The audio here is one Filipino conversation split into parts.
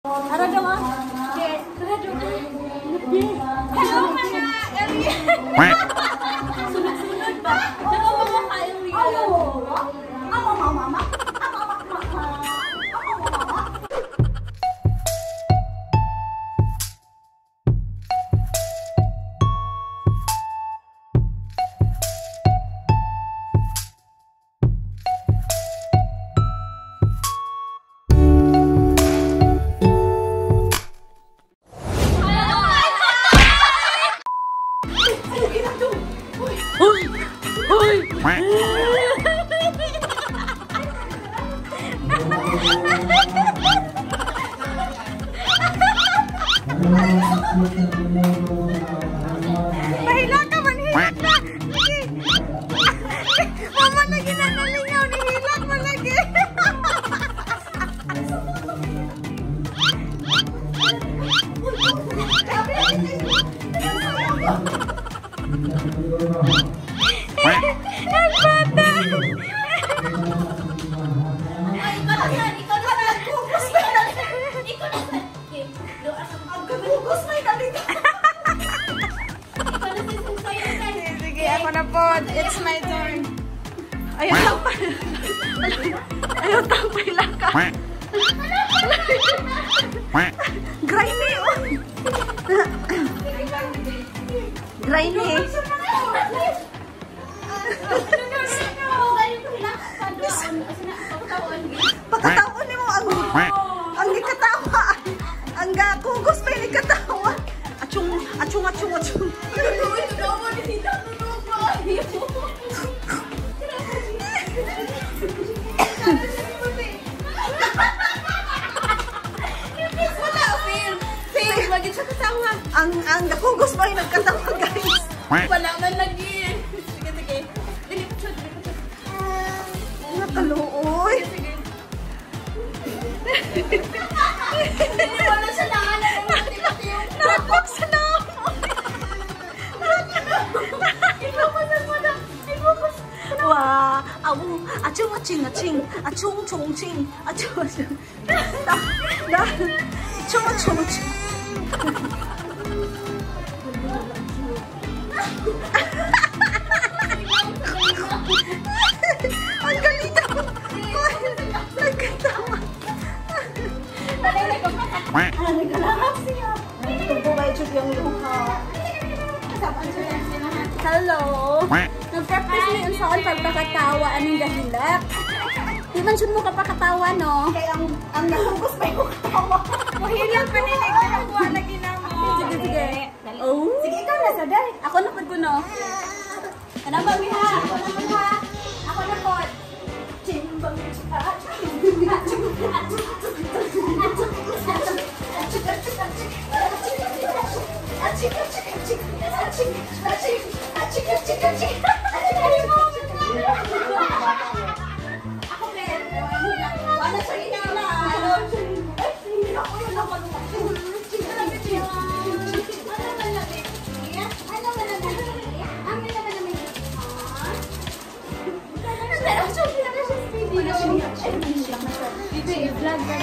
Mahila ka, manhila ka. Mama lagi nanalingaw, nihilang mo lagi. Ang bata. It's my turn. Ayaw tampay. Ayaw tampay lang ka. Grindy oh. Grindy. Pagkataon ni mo ang ikatawa. Ang kugos pa yung ikatawa. Achung. Ang nakugos pa yung nagkatawa, guys. Wala man lagi. Sige. Dilipot siya. Nakaluoy. Wala siya na. Nakapok siya na. Wah, awu, achung, dah, chung. Ang galing ako. Nagkatawa. Nagkalakas siya. Nagkabubay chuk yung luha. Hello. Nag-practice niyo yung saan pagpakatawa. Anong gahilap? Di man siya mo kapakatawa, no? Kaya ang nahugos may kukawa. Mahilang paninig na nakuha na ginamo. Sige. Sige, ikaw na sa dali. Ako napad po, no? Kanabang niya.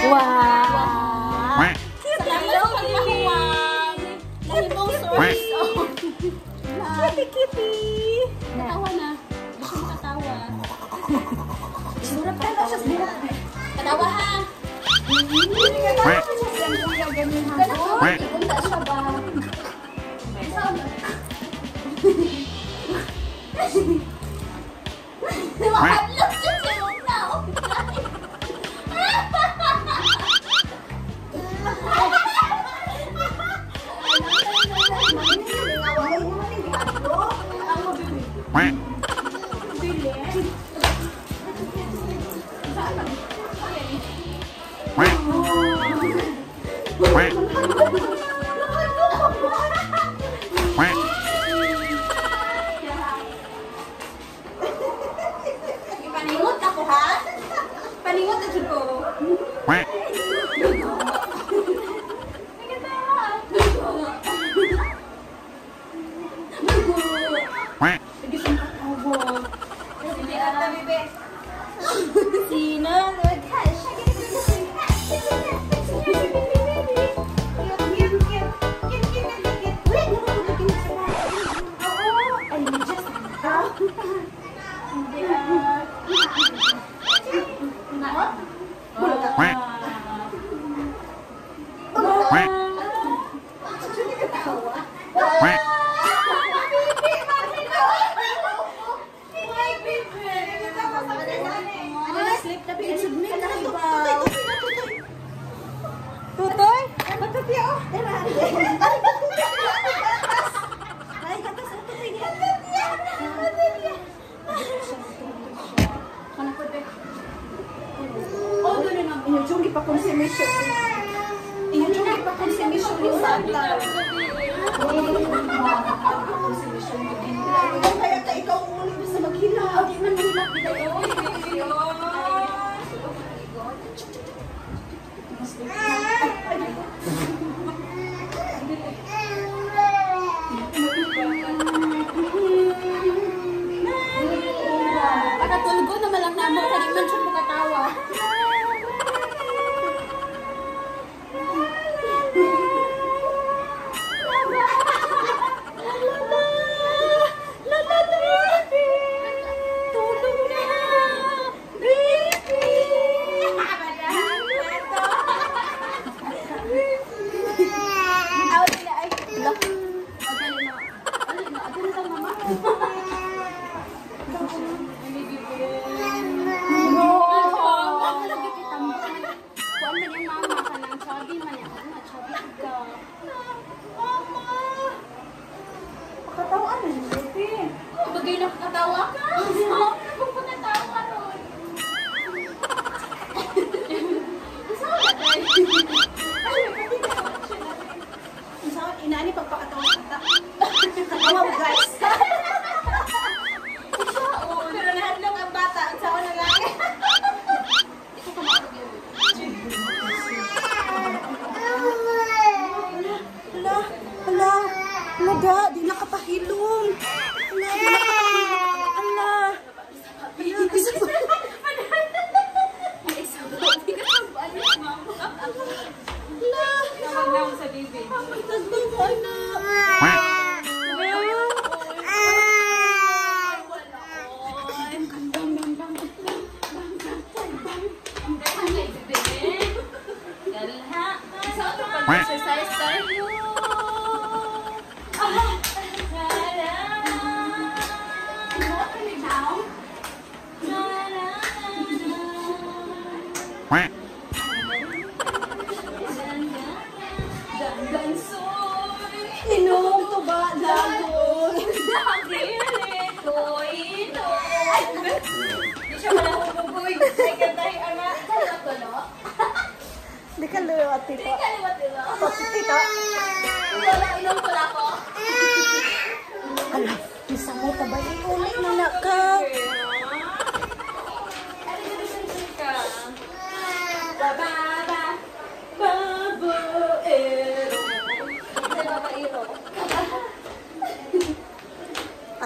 Wow. Hello, Kitty. Mahimong stories. Kitty. Katawa na. Gusto katawa. Surap tayo sa surap. Katawa ha. Sino?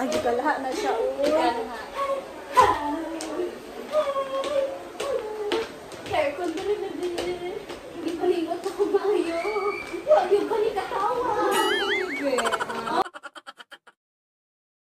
Ayo, galak na siya.